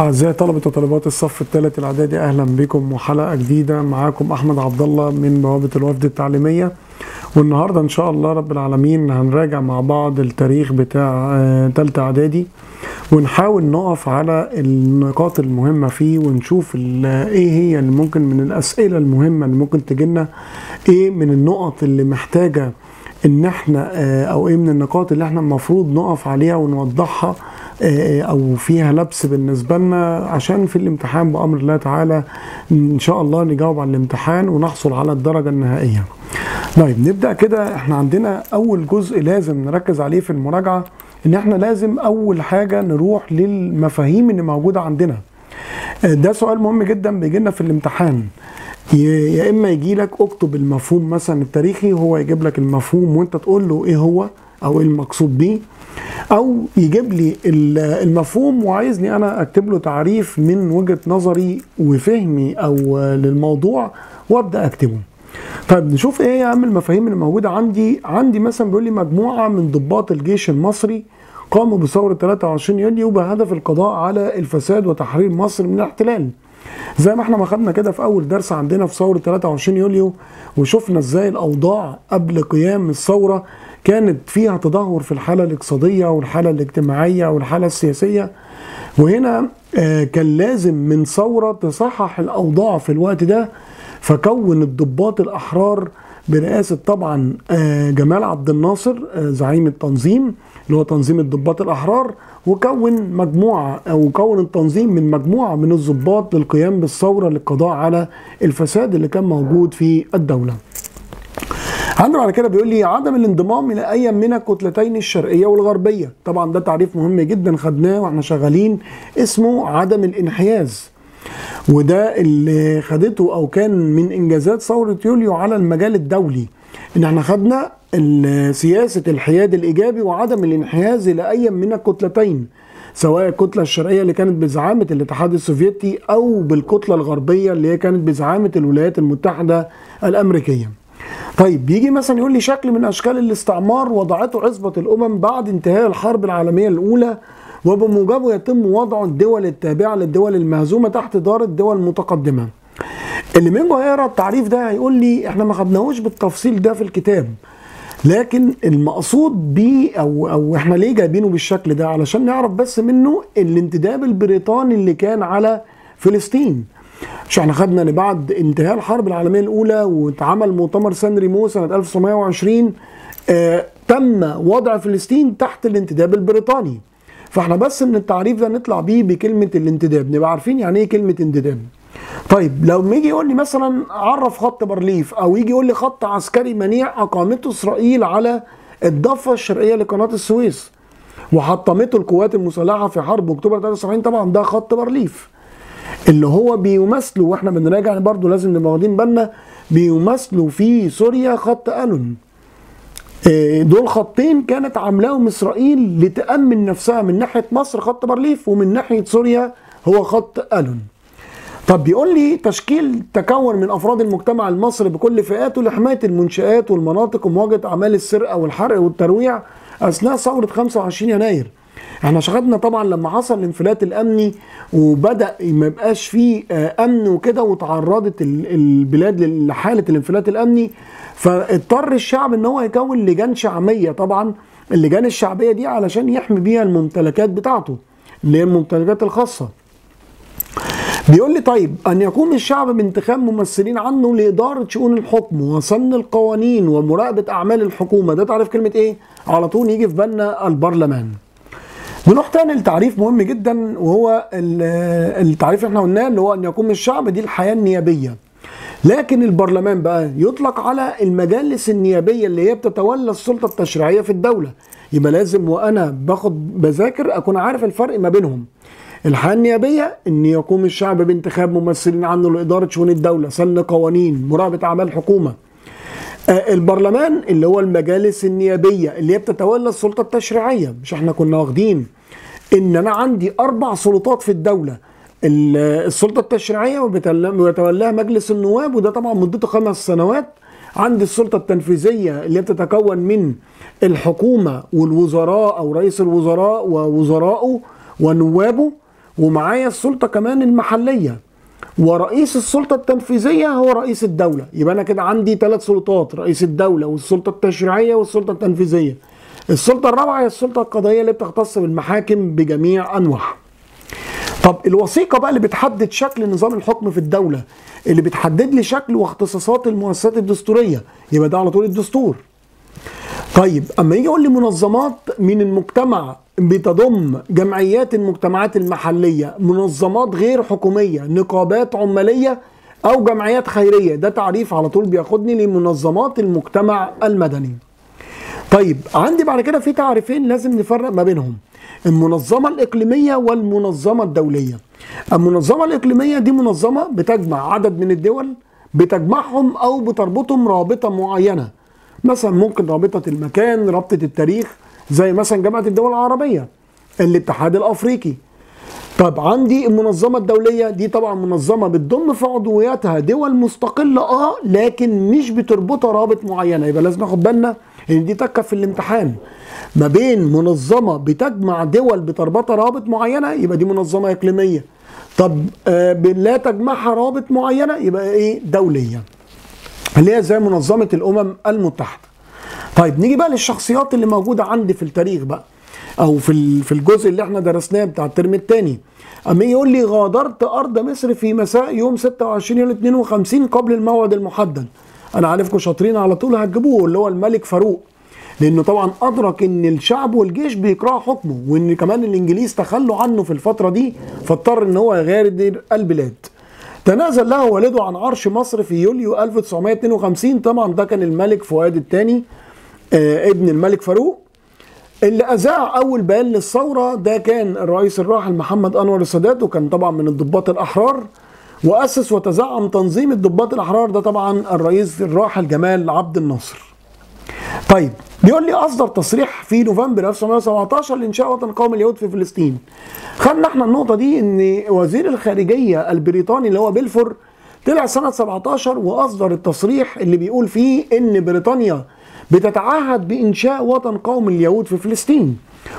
أعزائي طلبة وطالبات الصف الثالث الإعدادي، أهلا بكم وحلقة جديدة. معاكم أحمد عبد الله من بوابة الوفد التعليمية، والنهاردة إن شاء الله رب العالمين هنراجع مع بعض التاريخ بتاع ثالثة إعدادي، ونحاول نقف على النقاط المهمة فيه، ونشوف إيه هي اللي ممكن من الأسئلة المهمة اللي ممكن تجيلنا، إيه من النقط اللي محتاجة إن إحنا أو إيه من النقاط اللي إحنا المفروض نقف عليها ونوضحها أو فيها لبس بالنسبة لنا، عشان في الامتحان بأمر الله تعالى إن شاء الله نجاوب على الامتحان ونحصل على الدرجة النهائية. طيب نبدأ كده. إحنا عندنا أول جزء لازم نركز عليه في المراجعة، إن إحنا لازم أول حاجة نروح للمفاهيم اللي موجودة عندنا. ده سؤال مهم جدا بيجينا في الامتحان، يا إما يجيلك اكتب المفهوم مثلا التاريخي، هو يجيب لك المفهوم وأنت تقول له إيه هو أو إيه المقصود بيه، أو يجيب لي المفهوم وعايزني أنا أكتب له تعريف من وجهة نظري وفهمي أو للموضوع وأبدأ أكتبه. طيب نشوف إيه هي أهم المفاهيم اللي موجودة عندي. مثلا بيقول لي مجموعة من ضباط الجيش المصري قاموا بثورة 23 يوليو بهدف القضاء على الفساد وتحرير مصر من الاحتلال. زي ما احنا ما خدنا كده في اول درس عندنا في ثورة 23 يوليو، وشفنا ازاي الاوضاع قبل قيام الثورة كانت فيها تدهور في الحالة الاقتصادية والحالة الاجتماعية والحالة السياسية، وهنا كان لازم من ثورة تصحح الاوضاع في الوقت ده. فكون الضباط الاحرار برئاسة طبعا جمال عبد الناصر زعيم التنظيم اللي هو تنظيم الضباط الأحرار، وكون مجموعة أو كون التنظيم من مجموعة من الضباط للقيام بالثورة للقضاء على الفساد اللي كان موجود في الدولة. عنده على كده بيقول لي عدم الانضمام إلى أي من الكتلتين الشرقية والغربية. طبعا ده تعريف مهم جدا خدناه واحنا شغالين، اسمه عدم الانحياز، وده اللي خدته او كان من انجازات ثورة يوليو على المجال الدولي، ان احنا خدنا سياسة الحياد الايجابي وعدم الانحياز الى اي من الكتلتين، سواء الكتلة الشرقية اللي كانت بزعامة الاتحاد السوفيتي او بالكتلة الغربية اللي هي كانت بزعامة الولايات المتحدة الامريكية. طيب بيجي مثلا يقول لي شكل من اشكال الاستعمار وضعته عصبة الامم بعد انتهاء الحرب العالمية الاولى، وبموجبه يتم وضع الدول التابعة للدول المهزومة تحت دار الدول المتقدمة. اللي منه هيقرا التعريف ده هيقول لي احنا ما خدناهوش بالتفصيل ده في الكتاب، لكن المقصود بيه او احنا ليه جايبينه بالشكل ده، علشان نعرف بس منه الانتداب البريطاني اللي كان على فلسطين. مش احنا خدنا ان بعد انتهاء الحرب العالمية الأولى واتعمل مؤتمر سان ريمو سنة 1920 تم وضع فلسطين تحت الانتداب البريطاني. فاحنا بس من التعريف ده نطلع بيه بكلمة الانتداب، نبقى عارفين يعني ايه كلمة انتداب. طيب لو يجي يقول لي مثلا عرف خط بارليف، او يجي يقول لي خط عسكري منيع اقامته اسرائيل على الضفة الشرقية لقناة السويس وحطمته القوات المسلحة في حرب اكتوبر 73، طبعا ده خط بارليف اللي هو بيمثله، واحنا بنراجع برضه لازم نبقى واخدين بالنا بيمثله في سوريا خط الون. دول خطين كانت عاملاهم اسرائيل لتأمن نفسها، من ناحية مصر خط بارليف، ومن ناحية سوريا هو خط ألون. طب بيقول لي تشكيل تكون من افراد المجتمع المصري بكل فئاته لحماية المنشآت والمناطق ومواجهة اعمال السرقة والحرق والترويع اثناء ثورة 25 يناير. احنا شغلنا طبعا لما حصل الانفلات الامني وبدأ ما يبقاش فيه امن وكده، وتعرضت البلاد لحالة الانفلات الامني، فاضطر الشعب ان هو يكون لجان شعبيه. طبعا اللجان الشعبيه دي علشان يحمي بيها الممتلكات بتاعته اللي هي الممتلكات الخاصه. بيقول لي طيب ان يقوم الشعب بانتخاب ممثلين عنه لاداره شؤون الحكم وصن القوانين ومراقبه اعمال الحكومه. ده تعريف كلمه ايه؟ على طول يجي في بالنا البرلمان. بنروح تاني لتعريف مهم جدا، وهو التعريف احنا قلناه اللي هو ان يقوم الشعب، دي الحياه النيابيه. لكن البرلمان بقى يطلق على المجالس النيابية اللي هي بتتولى السلطة التشريعية في الدولة. يبقى لازم وأنا باخد بذاكر أكون عارف الفرق ما بينهم. الحياة النيابية إن يقوم الشعب بانتخاب ممثلين عنه لإدارة شؤون الدولة، سن قوانين، مراقبة أعمال الحكومة. البرلمان اللي هو المجالس النيابية اللي هي بتتولى السلطة التشريعية. مش إحنا كنا واخدين إن أنا عندي 4 سلطات في الدولة، السلطة التشريعية ويتولاها مجلس النواب، وده طبعا مدته 5 سنوات. عندي السلطة التنفيذية اللي بتتكون من الحكومة والوزراء أو رئيس الوزراء ووزرائه ونوابه، ومعايا السلطة كمان المحلية، ورئيس السلطة التنفيذية هو رئيس الدولة. يبقى أنا كده عندي ثلاث سلطات، رئيس الدولة والسلطة التشريعية والسلطة التنفيذية. السلطة الرابعة هي السلطة القضائية اللي بتختص بالمحاكم بجميع أنواعها. طب الوثيقة بقى اللي بتحدد شكل نظام الحكم في الدولة، اللي بتحدد لي شكل واختصاصات المؤسسات الدستورية، يبقى ده على طول الدستور. طيب اما يجي يقول لي منظمات من المجتمع، بتضم جمعيات المجتمعات المحلية، منظمات غير حكومية، نقابات عمالية او جمعيات خيرية، ده تعريف على طول بياخدني لمنظمات المجتمع المدني. طيب عندي بعد كده في تعريفين لازم نفرق ما بينهم، المنظمة الإقليمية والمنظمة الدولية. المنظمة الإقليمية دي منظمة بتجمع عدد من الدول، بتجمعهم أو بتربطهم رابطة معينة، مثلا ممكن رابطة المكان، رابطة التاريخ، زي مثلا جامعة الدول العربية، الاتحاد الأفريقي. طب عندي المنظمة الدولية، دي طبعا منظمة بتضم في عضوياتها دول مستقلة لكن مش بتربطها رابط معينة. يبقى لازم ناخد بالنا ان دي تكة في الامتحان ما بين منظمة بتجمع دول بتربطها رابط معينة، يبقى دي منظمة إقليمية. طب لا تجمعها رابط معينة، يبقى ايه؟ دولية، اللي هي زي منظمة الأمم المتحدة. طيب نيجي بقى للشخصيات اللي موجودة عندي في التاريخ بقى، او في الجزء اللي احنا درسناه بتاع الترم الثاني. اما يقول لي غادرت ارض مصر في مساء يوم 26/52 قبل الموعد المحدد. انا عارفكم شاطرين على طول هتجيبوه، اللي هو الملك فاروق، لانه طبعا ادرك ان الشعب والجيش بيكرهوا حكمه، وان كمان الانجليز تخلوا عنه في الفتره دي، فاضطر ان هو يغادر البلاد. تنازل له والده عن عرش مصر في يوليو 1952، طبعا ده كان الملك فؤاد الثاني ابن الملك فاروق. اللي أذاع أول بيان للثورة ده كان الرئيس الراحل محمد أنور السادات، وكان طبعا من الضباط الأحرار، وأسس وتزعم تنظيم الضباط الأحرار ده طبعا الرئيس الراحل جمال عبد الناصر. طيب بيقول لي أصدر تصريح في نوفمبر 1917 لإنشاء وطن قومي اليهود في فلسطين. خدنا احنا النقطة دي إن وزير الخارجية البريطاني اللي هو بلفور طلع سنة 17 وأصدر التصريح اللي بيقول فيه إن بريطانيا بتتعهد بإنشاء وطن قومي اليهود في فلسطين،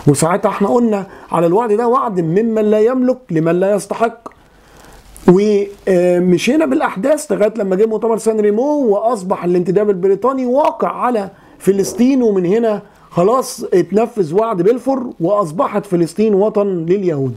وساعتها احنا قلنا على الوعد ده وعد ممن لا يملك لمن لا يستحق. ومشينا بالأحداث لغاية لما جه مؤتمر سان ريمو، وأصبح الانتداب البريطاني واقع على فلسطين، ومن هنا خلاص اتنفذ وعد بلفور وأصبحت فلسطين وطن لليهود.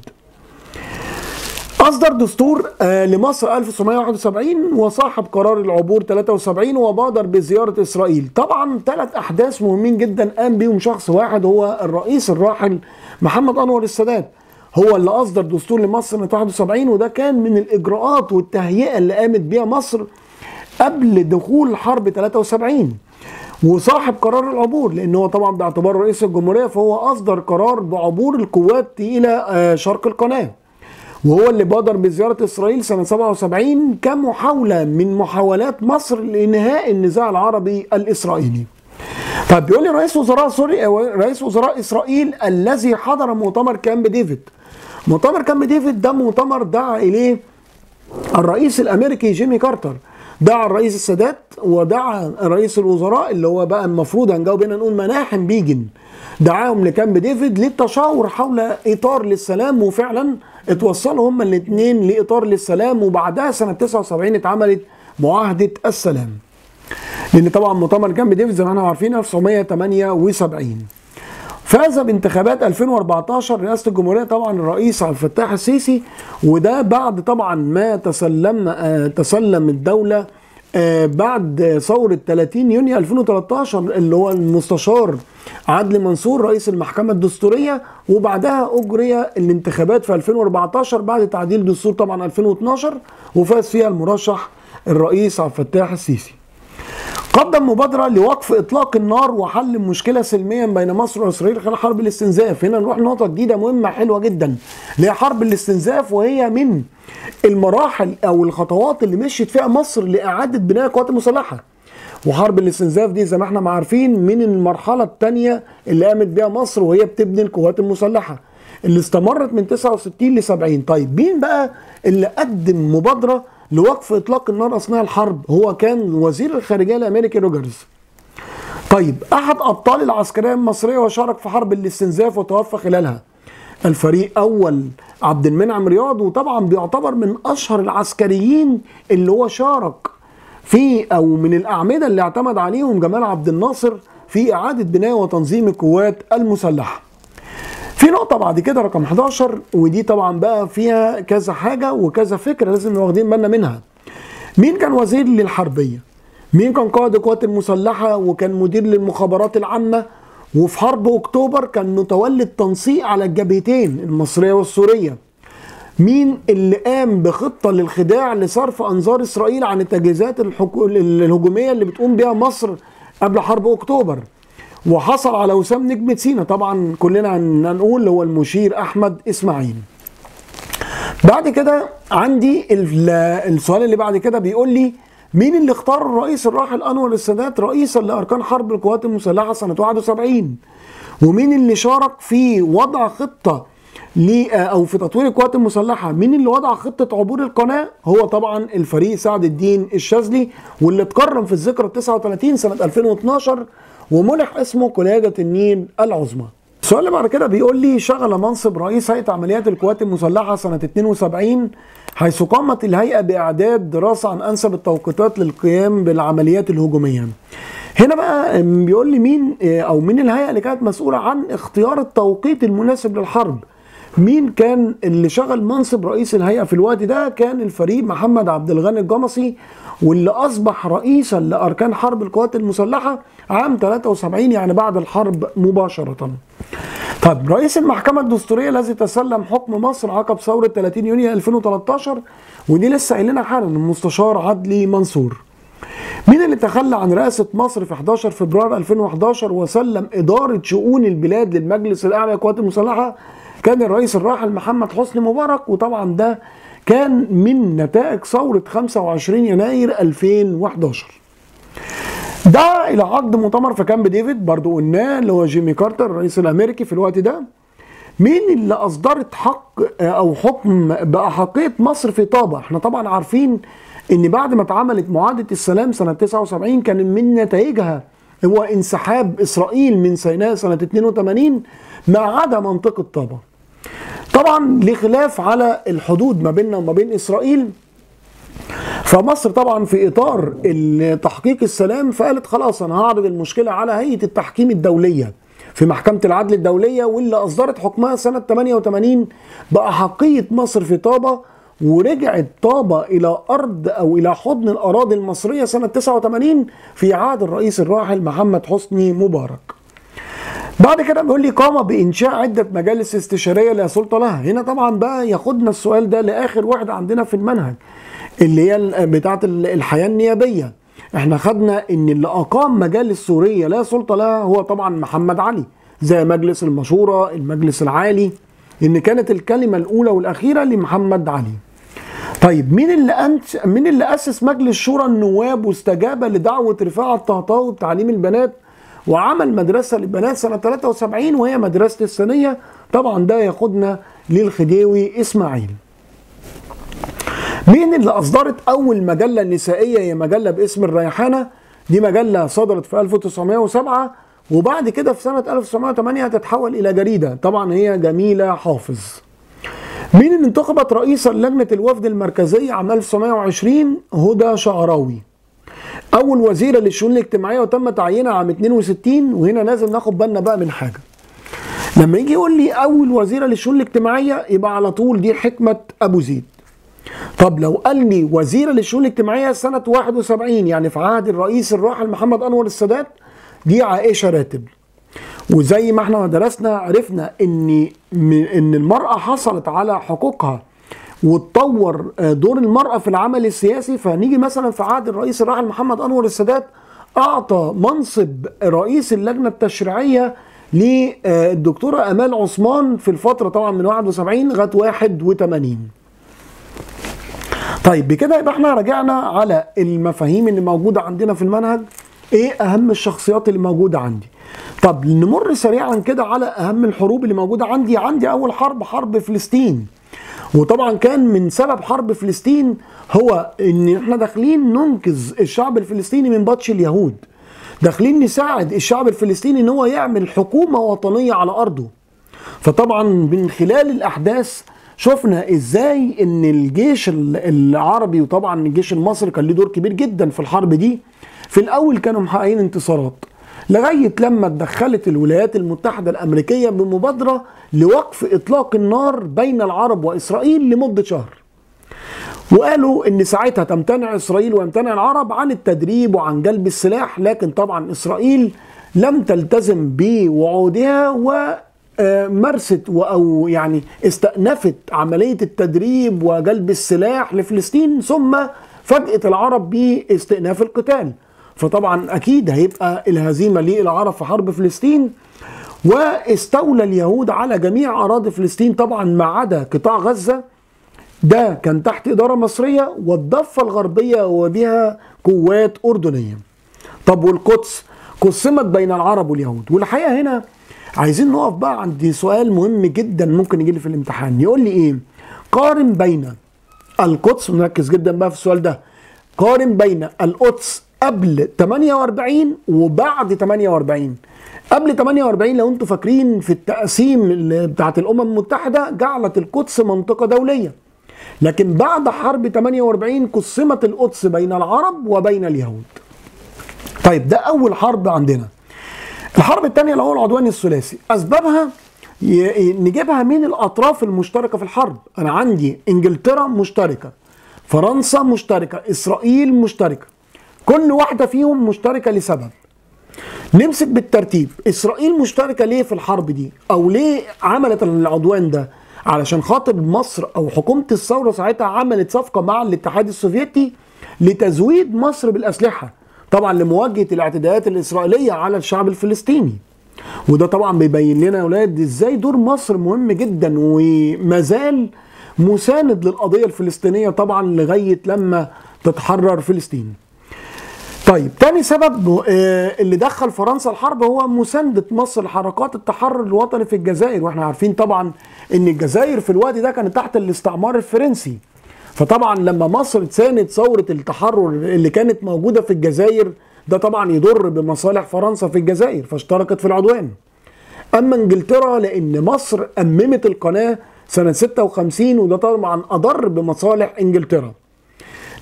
أصدر دستور لمصر 1971، وصاحب قرار العبور 73، وبادر بزيارة إسرائيل. طبعا ثلاث أحداث مهمين جدا قام بيهم شخص واحد، هو الرئيس الراحل محمد أنور السادات، هو اللي أصدر دستور لمصر 1971، وده كان من الإجراءات والتهيئة اللي قامت بيها مصر قبل دخول حرب 73. وصاحب قرار العبور، لأن هو طبعا باعتباره رئيس الجمهورية فهو أصدر قرار بعبور القوات إلى شرق القناة، وهو اللي بادر بزيارة إسرائيل سنة 77 كمحاولة من محاولات مصر لإنهاء النزاع العربي الإسرائيلي. طب بيقول لي رئيس وزراء إسرائيل الذي حضر مؤتمر كامب ديفيد. مؤتمر كامب ديفيد ده مؤتمر دعا إليه الرئيس الأمريكي جيمي كارتر، دعا الرئيس السادات، ودعا رئيس الوزراء اللي هو بقى المفروض هنجاوب هنا نقول مناحم بيجن، دعاهم لكامب ديفيد للتشاور حول إطار للسلام، وفعلا اتوصلوا هما الاثنين لإطار للسلام، وبعدها سنة 79 اتعملت معاهدة السلام. لأن طبعا مؤتمر كامب ديفيد زي ما احنا عارفين 1978. فاز بانتخابات 2014 رئاسة الجمهورية طبعا الرئيس عبد الفتاح السيسي، وده بعد طبعا ما تسلم الدولة بعد ثورة 30 يونيو 2013 اللي هو المستشار عدلي منصور رئيس المحكمة الدستورية، وبعدها أجري الانتخابات في 2014 بعد تعديل دستور طبعا 2012، وفاز فيها المرشح الرئيس عبد الفتاح السيسي. قدم مبادرة لوقف إطلاق النار وحل المشكلة سلميا بين مصر وإسرائيل خلال حرب الاستنزاف. هنا نروح نقطة جديدة مهمة حلوة جدا، اللي هي حرب الاستنزاف، وهي من المراحل أو الخطوات اللي مشيت فيها مصر لإعادة بناء القوات المسلحة. وحرب الاستنزاف دي زي ما احنا عارفين من المرحلة الثانية اللي قامت بيها مصر وهي بتبني القوات المسلحة، اللي استمرت من 69 ل 70. طيب مين بقى اللي قدم مبادرة لوقف اطلاق النار اثناء الحرب؟ هو كان وزير الخارجيه الامريكي روجرز. طيب احد ابطال العسكريه المصريه وشارك في حرب الاستنزاف وتوفى خلالها. الفريق أول عبد المنعم رياض، وطبعا بيعتبر من أشهر العسكريين اللي هو شارك في أو من الأعمدة اللي اعتمد عليهم جمال عبد الناصر في إعادة بناء وتنظيم القوات المسلحة. في نقطة بعد كده رقم 11، ودي طبعا بقى فيها كذا حاجة وكذا فكرة لازم واخدين بالنا منها. مين كان وزير للحربية؟ مين كان قائد القوات المسلحة وكان مدير للمخابرات العامة؟ وفي حرب أكتوبر كان متولي التنسيق على الجبهتين المصرية والسورية. مين اللي قام بخطة للخداع لصرف أنظار إسرائيل عن التجهيزات الهجومية اللي بتقوم بها مصر قبل حرب أكتوبر؟ وحصل على وسام نجمة سينا، طبعا كلنا هنقول هو المشير أحمد إسماعيل. بعد كده عندي السؤال اللي بعد كده بيقول لي مين اللي اختار الرئيس الراحل أنور السادات رئيسا لأركان حرب القوات المسلحة سنة 71؟ ومين اللي شارك في وضع خطة أو في تطوير القوات المسلحة؟ مين اللي وضع خطة عبور القناة؟ هو طبعا الفريق سعد الدين الشاذلي، واللي اتكرم في الذكرى ال 39 سنة 2012 ومنح اسمه قلاده النيل العظمى. السؤال اللي بعد كده بيقول لي شغل منصب رئيس هيئه عمليات القوات المسلحه سنه 72، حيث قامت الهيئه باعداد دراسه عن انسب التوقيتات للقيام بالعمليات الهجوميه. هنا بقى بيقول لي مين او مين الهيئه اللي كانت مسؤوله عن اختيار التوقيت المناسب للحرب. مين كان اللي شغل منصب رئيس الهيئه في الوقت ده؟ كان الفريق محمد عبد الغني الجمسي، واللي اصبح رئيسا لاركان حرب القوات المسلحه عام 73، يعني بعد الحرب مباشره. طب رئيس المحكمه الدستوريه الذي تسلم حكم مصر عقب ثوره 30 يونيو 2013، ودي لسه قايلينها حالا، المستشار عدلي منصور. مين اللي تخلى عن رئاسه مصر في 11 فبراير 2011 وسلم اداره شؤون البلاد للمجلس الاعلى للقوات المسلحه؟ كان الرئيس الراحل محمد حسني مبارك، وطبعا ده كان من نتائج ثورة 25 يناير 2011. ده إلى عقد مؤتمر في كامب ديفيد برضو قلناه، اللي هو جيمي كارتر الرئيس الأمريكي في الوقت ده. مين اللي أصدرت حق أو حكم بأحقية مصر في طابة؟ احنا طبعا عارفين إن بعد ما اتعملت معاهدة السلام سنة 79 كان من نتائجها هو انسحاب إسرائيل من سيناء سنة 82 ما عدا منطقة طابة. طبعا لخلاف على الحدود ما بيننا وما بين إسرائيل، فمصر طبعا في إطار تحقيق السلام فقالت خلاص أنا هعرض المشكلة على هيئة التحكيم الدولية في محكمة العدل الدولية، واللي أصدرت حكمها سنة 88 بأحقية مصر في طابة، ورجعت طابة إلى أرض أو إلى حضن الأراضي المصرية سنة 89 في عهد الرئيس الراحل محمد حسني مبارك. بعد كده بيقول لي قام بإنشاء عدة مجالس استشارية لا سلطة لها. هنا طبعا بقى ياخدنا السؤال ده لآخر واحد عندنا في المنهج اللي هي بتاعة الحياة النيابية. احنا خدنا ان اللي أقام مجالس سورية لا سلطة لها هو طبعا محمد علي، زي مجلس المشورة، المجلس العالي، ان كانت الكلمة الأولى والأخيرة لمحمد علي. طيب مين اللي أسس مجلس شورى النواب واستجاب لدعوة رفاعة الطهطاوي بتعليم البنات وعمل مدرسة للبنات سنة 73 وهي مدرسة الثانية؟ طبعا ده ياخدنا للخديوي إسماعيل. مين اللي أصدرت أول مجلة نسائية؟ هي مجلة باسم الريحانة. دي مجلة صدرت في 1907، وبعد كده في سنة 1908 هتتحول إلى جريدة، طبعا هي جميلة حافظ. مين اللي انتخبت رئيسا لجنة الوفد المركزية عام 1920؟ هدى شعراوي. أول وزيرة للشؤون الاجتماعية وتم تعيينها عام 62، وهنا لازم ناخد بالنا بقى من حاجة. لما يجي يقول لي أول وزيرة للشؤون الاجتماعية يبقى على طول دي حكمة أبو زيد. طب لو قال لي وزيرة للشؤون الاجتماعية سنة 71 يعني في عهد الرئيس الراحل محمد أنور السادات، دي عائشة راتب. وزي ما احنا درسنا عرفنا إن المرأة حصلت على حقوقها وتطور دور المرأة في العمل السياسي، فهنيجي مثلا في عهد الرئيس الراحل محمد أنور السادات أعطى منصب رئيس اللجنة التشريعية للدكتورة أمال عثمان في الفترة طبعا من 71 لغاية 81. طيب بكده يبقى احنا راجعنا على المفاهيم اللي موجودة عندنا في المنهج، ايه أهم الشخصيات اللي موجودة عندي. طب نمر سريعا كده على أهم الحروب اللي موجودة عندي. عندي أول حرب فلسطين، وطبعا كان من سبب حرب فلسطين هو ان احنا داخلين ننقذ الشعب الفلسطيني من بطش اليهود، داخلين نساعد الشعب الفلسطيني ان هو يعمل حكومة وطنية على ارضه. فطبعا من خلال الأحداث شفنا ازاي ان الجيش العربي وطبعا الجيش المصري كان له دور كبير جدا في الحرب دي. في الاول كانوا محققين انتصارات لغايه لما اتدخلت الولايات المتحده الامريكيه بمبادره لوقف اطلاق النار بين العرب واسرائيل لمده شهر. وقالوا ان ساعتها تمتنع اسرائيل ويمتنع العرب عن التدريب وعن جلب السلاح، لكن طبعا اسرائيل لم تلتزم بوعودها و مارست او يعني استأنفت عملية التدريب وجلب السلاح لفلسطين، ثم فاجأت العرب باستئناف القتال. فطبعا اكيد هيبقى الهزيمة للعرب في حرب فلسطين. واستولى اليهود على جميع اراضي فلسطين طبعا ما عدا قطاع غزة، ده كان تحت إدارة مصرية، والضفة الغربية وبها قوات أردنية. طب والقدس قسمت بين العرب واليهود. والحقيقة هنا عايزين نقف بقى عند سؤال مهم جدا ممكن يجي لي في الامتحان، يقول لي ايه؟ قارن بين القدس، مركز جدا بقى في السؤال ده، قارن بين القدس قبل 48 وبعد 48. قبل 48 لو انتم فاكرين في التقسيم بتاعت الامم المتحده جعلت القدس منطقه دوليه، لكن بعد حرب 48 قسمت القدس بين العرب وبين اليهود. طيب ده اول حرب عندنا. الحرب الثانية اللي هو العدوان الثلاثي، أسبابها نجيبها من الأطراف المشتركة في الحرب. أنا عندي إنجلترا مشتركة، فرنسا مشتركة، إسرائيل مشتركة، كل واحدة فيهم مشتركة لسبب. نمسك بالترتيب، إسرائيل مشتركة ليه في الحرب دي؟ أو ليه عملت العدوان ده؟ علشان خاطر مصر أو حكومة الثورة ساعتها عملت صفقة مع الاتحاد السوفيتي لتزويد مصر بالأسلحة، طبعا لمواجهه الاعتداءات الاسرائيليه على الشعب الفلسطيني. وده طبعا بيبين لنا يا اولاد ازاي دور مصر مهم جدا ومازال مساند للقضيه الفلسطينيه طبعا لغايه لما تتحرر فلسطين. طيب تاني سبب اللي دخل فرنسا الحرب هو مسانده مصر لحركات التحرر الوطني في الجزائر، واحنا عارفين طبعا ان الجزائر في الوقت ده كانت تحت الاستعمار الفرنسي. فطبعا لما مصر تساند ثورة التحرر اللي كانت موجودة في الجزائر ده طبعا يضر بمصالح فرنسا في الجزائر فاشتركت في العدوان. أما انجلترا لأن مصر أممت القناة سنة 56 وده طبعا أضر بمصالح انجلترا.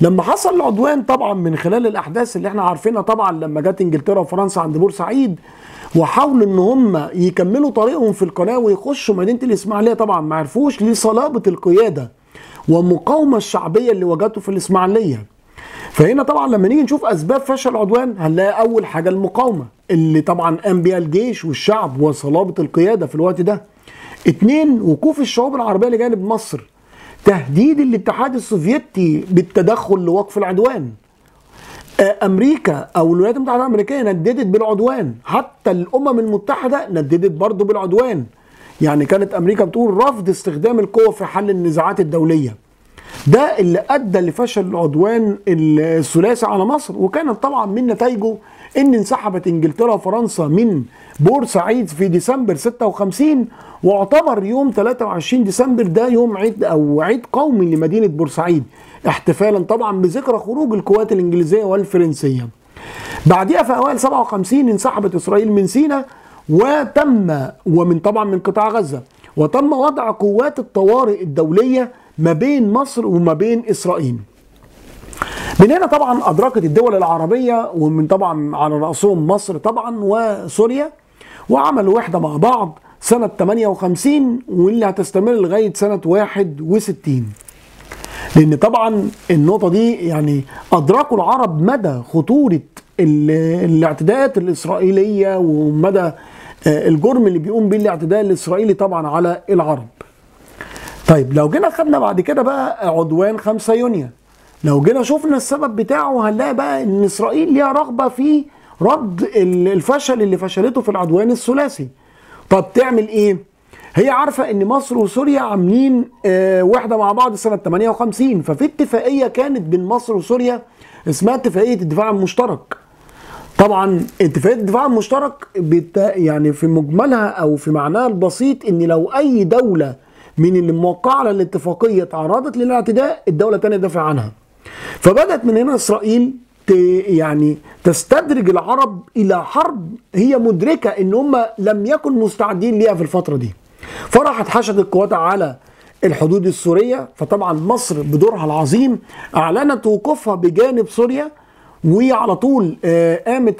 لما حصل العدوان طبعا من خلال الأحداث اللي احنا عارفينها طبعا لما جت انجلترا وفرنسا عند بورسعيد وحاولوا ان هم يكملوا طريقهم في القناة ويخشوا مدينة الإسماعيلية، طبعا ما عرفوش لصلابة القيادة والمقاومة الشعبية اللي واجهته في الإسماعيلية. فهنا طبعا لما نيجي نشوف أسباب فشل العدوان هنلاقي أول حاجة المقاومة اللي طبعا قام بيها الجيش والشعب وصلابة القيادة في الوقت ده. اتنين، وقوف الشعوب العربية لجانب مصر، تهديد الاتحاد السوفيتي بالتدخل لوقف العدوان. أمريكا أو الولايات المتحدة الأمريكية نددت بالعدوان، حتى الأمم المتحدة نددت برضه بالعدوان. يعني كانت امريكا بتقول رفض استخدام القوه في حل النزاعات الدوليه. ده اللي ادى لفشل العدوان الثلاثي على مصر، وكانت طبعا من نتائجه ان انسحبت انجلترا وفرنسا من بورسعيد في ديسمبر 56 واعتبر يوم 23 ديسمبر ده يوم عيد او عيد قومي لمدينه بورسعيد احتفالا طبعا بذكرى خروج القوات الانجليزيه والفرنسيه. بعدها في اوائل 57 انسحبت اسرائيل من سيناء ومن قطاع غزة، وتم وضع قوات الطوارئ الدولية ما بين مصر وما بين إسرائيل. من هنا طبعا أدركت الدول العربية ومن طبعا على رأسهم مصر طبعا وسوريا وعملوا وحدة مع بعض سنة 58 واللي هتستمر لغاية سنة 61. لأن طبعا النقطة دي يعني أدركوا العرب مدى خطورة الاعتداءات الإسرائيلية ومدى الجرم اللي بيقوم بيه الاعتداء الإسرائيلي طبعا على العرب. طيب لو جينا خدنا بعد كده بقى عدوان 5 يونيو، لو جينا شفنا السبب بتاعه هنلاقي بقى إن إسرائيل ليها رغبة في رد الفشل اللي فشلته في العدوان الثلاثي. طب تعمل إيه؟ هي عارفة إن مصر وسوريا عاملين وحدة مع بعض سنة 58، ففي اتفاقية كانت بين مصر وسوريا اسمها اتفاقية الدفاع المشترك. طبعا اتفاقية الدفاع المشترك يعني في مجملها او في معناها البسيط ان لو اي دولة من اللي موقعة على الاتفاقية تعرضت للاعتداء الدولة الثانية تدافع عنها. فبدأت من هنا اسرائيل يعني تستدرج العرب الى حرب هي مدركة ان هم لم يكن مستعدين ليها في الفترة دي. فراحت حشدت قواتها على الحدود السورية. فطبعا مصر بدورها العظيم أعلنت وقوفها بجانب سوريا، وعلى طول قامت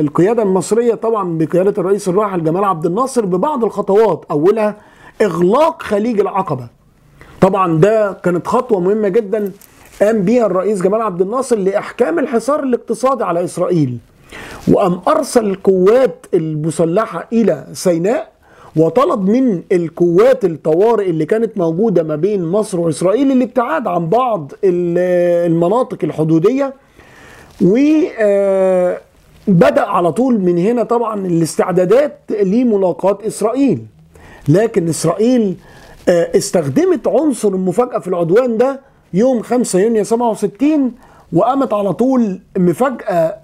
القيادة المصرية طبعا بقيادة الرئيس الراحل جمال عبد الناصر ببعض الخطوات، أولها إغلاق خليج العقبة. طبعا ده كانت خطوة مهمة جدا قام بيها الرئيس جمال عبد الناصر لإحكام الحصار الاقتصادي على إسرائيل، وقام أرسل القوات المسلحة إلى سيناء وطلب من القوات الطوارئ اللي كانت موجودة ما بين مصر وإسرائيل الابتعاد عن بعض المناطق الحدودية، وبدأ على طول من هنا طبعا الاستعدادات لملاقاة إسرائيل. لكن إسرائيل استخدمت عنصر المفاجأة في العدوان ده يوم 5 يونيو 67، وقامت على طول مفاجأة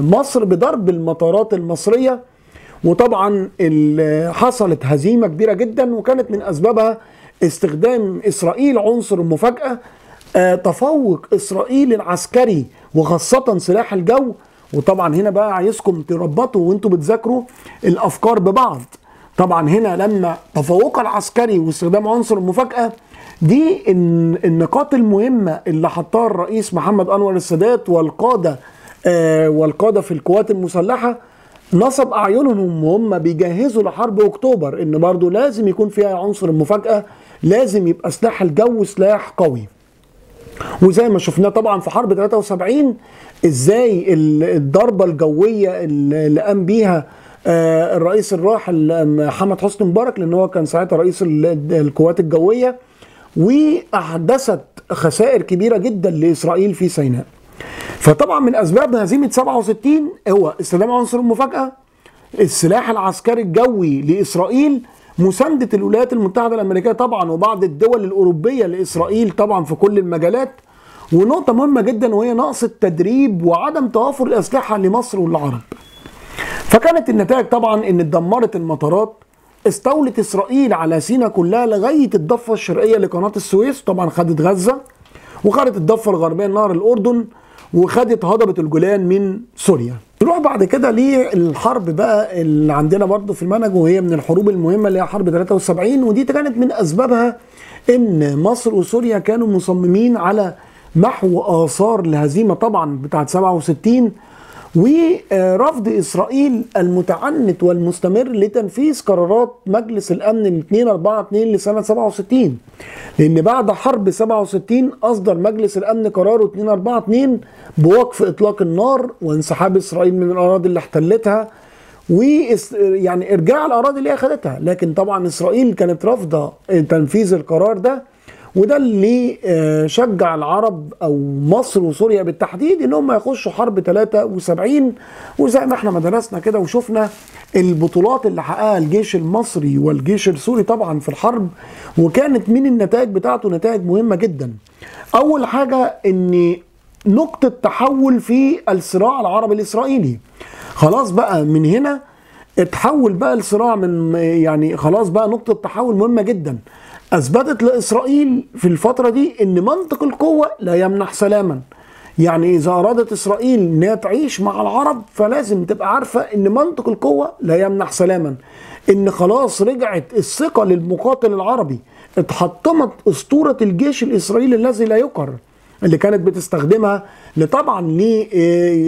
مصر بضرب المطارات المصرية، وطبعا حصلت هزيمة كبيرة جدا، وكانت من أسبابها استخدام إسرائيل عنصر المفاجأة. تفوق إسرائيل العسكري وخاصة سلاح الجو. وطبعا هنا بقى عايزكم تربطوا وانتوا بتذاكروا الأفكار ببعض. طبعا هنا لما تفوق العسكري واستخدام عنصر المفاجأة دي النقاط المهمة اللي حطها الرئيس محمد أنور السادات والقادة في القوات المسلحة، نصب أعينهم وهم بيجهزوا لحرب أكتوبر إن برضو لازم يكون فيها عنصر المفاجأة، لازم يبقى سلاح الجو سلاح قوي. وزي ما شفناه طبعا في حرب 73 إزاي الضربة الجوية اللي قام بيها الرئيس الراحل محمد حسني مبارك، لأن هو كان ساعتها رئيس القوات الجوية، وأحدثت خسائر كبيرة جدا لإسرائيل في سيناء. فطبعا من أسباب هزيمة 67 هو استخدام عنصر المفاجأة، السلاح العسكري الجوي لإسرائيل، مساندة الولايات المتحدة الأمريكية طبعا وبعض الدول الأوروبية لإسرائيل طبعا في كل المجالات، ونقطة مهمة جدا وهي نقص التدريب وعدم توافر الأسلحة لمصر والعرب. فكانت النتائج طبعا إن اتدمرت المطارات، استولت إسرائيل على سيناء كلها لغاية الضفة الشرقية لقناة السويس، طبعا خدت غزة وخدت الضفة الغربية نهر الأردن، وخدت هضبة الجولان من سوريا. نروح بعد كده للحرب بقى اللي عندنا برضو في المنهج، وهي من الحروب المهمة اللي هي حرب 73، ودي كانت من أسبابها إن مصر وسوريا كانوا مصممين على محو آثار الهزيمة طبعا بتاعت 67، ورفض إسرائيل المتعنت والمستمر لتنفيذ قرارات مجلس الأمن ال 242 لسنة 67. لأن بعد حرب 67 أصدر مجلس الأمن قراره 242 بوقف إطلاق النار وانسحاب إسرائيل من الأراضي اللي احتلتها، ويعني إرجاع الأراضي اللي أخذتها. لكن طبعا إسرائيل كانت رافضة تنفيذ القرار ده، وده اللي شجع العرب او مصر وسوريا بالتحديد ان هم يخشوا حرب 73. وزي ما احنا ما درسنا كده وشفنا البطولات اللي حققها الجيش المصري والجيش السوري طبعا في الحرب، وكانت من النتائج بتاعته نتائج مهمه جدا. اول حاجه ان نقطه تحول في الصراع العربي الاسرائيلي، خلاص بقى من هنا اتحول بقى الصراع من يعني خلاص بقى نقطه تحول مهمه جدا. أثبتت لإسرائيل في الفترة دي إن منطق القوة لا يمنح سلاما، يعني إذا أرادت إسرائيل إنها تعيش مع العرب فلازم تبقى عارفة إن منطق القوة لا يمنح سلاما، إن خلاص رجعت الثقة للمقاتل العربي، اتحطمت أسطورة الجيش الإسرائيلي الذي لا يقهر اللي كانت بتستخدمها لطبعا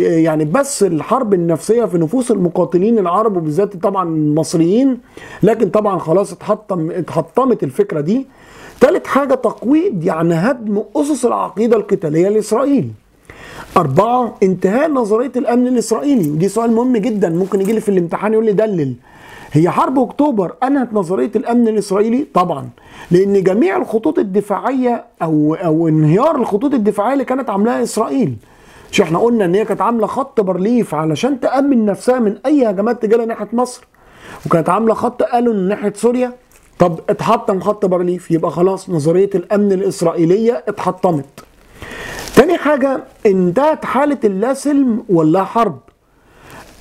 يعني بس الحرب النفسيه في نفوس المقاتلين العرب وبالذات طبعا المصريين. لكن طبعا خلاص اتحطمت الفكره دي. ثالث حاجه تقويض يعني هدم اسس العقيده القتاليه لاسرائيل. اربعه انتهاء نظريه الامن الاسرائيلي، ودي سؤال مهم جدا ممكن يجي لي في الامتحان يقول لي دلل هي حرب اكتوبر انهت نظريه الامن الاسرائيلي؟ طبعا لان جميع الخطوط الدفاعيه او انهيار الخطوط الدفاعيه اللي كانت عاملاها اسرائيل، مش احنا قلنا ان هي كانت عامله خط بارليف علشان تامن نفسها من اي هجمات تجيلها ناحيه مصر، وكانت عامله خط الون ناحيه سوريا. طب اتحطم خط بارليف يبقى خلاص نظريه الامن الاسرائيليه اتحطمت. تاني حاجه انتهت حاله اللاسلم ولا حرب.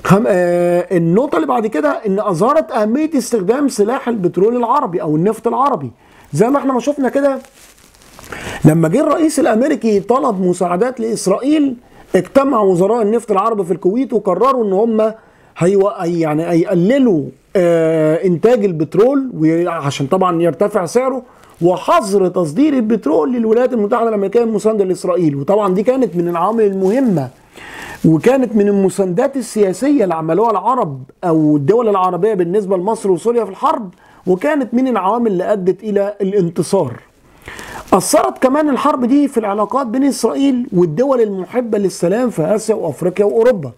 النقطة اللي بعد كده ان اظهرت اهمية استخدام سلاح البترول العربي او النفط العربي، زي ما احنا ما شفنا كده لما جه الرئيس الامريكي طلب مساعدات لاسرائيل اجتمع وزراء النفط العربي في الكويت وقرروا ان هم يعني هيقللوا إنتاج البترول عشان طبعا يرتفع سعره، وحظر تصدير البترول للولايات المتحدة الأمريكية المساندة لإسرائيل. وطبعا دي كانت من العوامل المهمة، وكانت من المساندات السياسية اللي عملوها العرب أو الدول العربية بالنسبة لمصر وسوريا في الحرب، وكانت من العوامل اللي أدت إلى الانتصار. أثرت كمان الحرب دي في العلاقات بين إسرائيل والدول المحبة للسلام في آسيا وأفريقيا وأوروبا.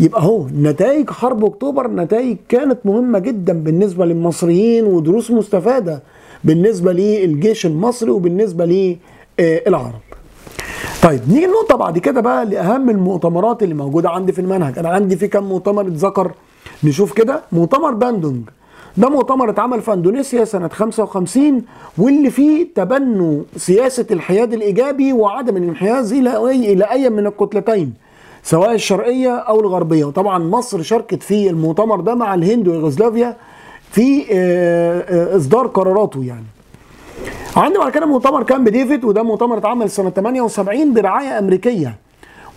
يبقى هو نتائج حرب أكتوبر نتائج كانت مهمة جدا بالنسبة للمصريين، ودروس مستفادة بالنسبة للجيش المصري وبالنسبة للعرب. طيب نيجي النقطة بعد كده بقى لأهم المؤتمرات اللي موجودة عندي في المنهج. أنا عندي في كم مؤتمر اتذكر، نشوف كده. مؤتمر باندونج ده مؤتمر اتعمل في اندونيسيا سنة 55، واللي فيه تبنوا سياسة الحياد الإيجابي وعدم الانحياز إلى أي من الكتلتين سواء الشرقية أو الغربية. وطبعا مصر شاركت في المؤتمر ده مع الهند ويوغوسلافيا في إصدار قراراته. يعني عندنا بعد كده مؤتمر كامب ديفيد، وده مؤتمر اتعمل سنة 78 برعاية أمريكية،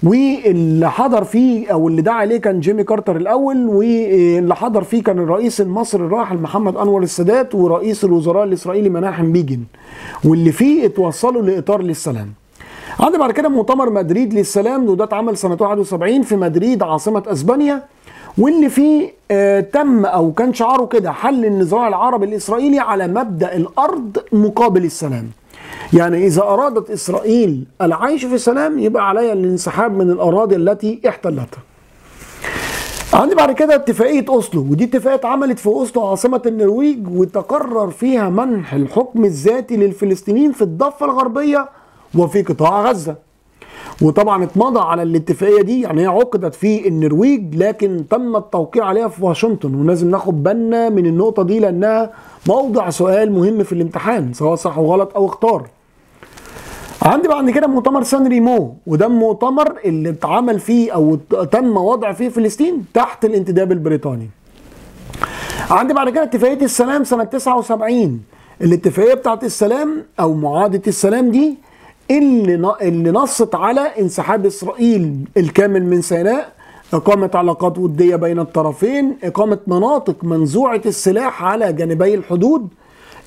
واللي حضر فيه أو اللي دعا إليه كان جيمي كارتر الأول، واللي حضر فيه كان الرئيس المصري الراحل محمد أنور السادات ورئيس الوزراء الإسرائيلي مناحم بيجن، واللي فيه اتوصلوا لإطار للسلام. عندنا بعد كده مؤتمر مدريد للسلام، وده اتعمل سنة 71 في مدريد عاصمة أسبانيا، واللي فيه تم أو كان شعاره كده حل النزاع العربي الإسرائيلي على مبدأ الأرض مقابل السلام. يعني إذا أرادت إسرائيل العيش في سلام يبقى عليها الانسحاب من الأراضي التي احتلتها. عندي بعد كده اتفاقية أوسلو، ودي اتفاقية اتعملت في أوسلو عاصمة النرويج، وتقرر فيها منح الحكم الذاتي للفلسطينيين في الضفة الغربية وفي قطاع غزة. وطبعا اتمضى على الاتفاقية دي، يعني هي عقدت في النرويج لكن تم التوقيع عليها في واشنطن. ولازم ناخد بالنا من النقطة دي لأنها موضع سؤال مهم في الامتحان سواء صح وغلط أو اختار. عندي بعد كده مؤتمر سان ريمو، وده المؤتمر اللي اتعمل فيه أو تم وضع فيه فلسطين تحت الانتداب البريطاني. عندي بعد كده اتفاقية السلام سنة 79، الاتفاقية بتاعت السلام أو معاهدة السلام دي اللي نصت على انسحاب إسرائيل الكامل من سيناء، إقامة علاقات ودية بين الطرفين، إقامة مناطق منزوعة السلاح على جانبي الحدود،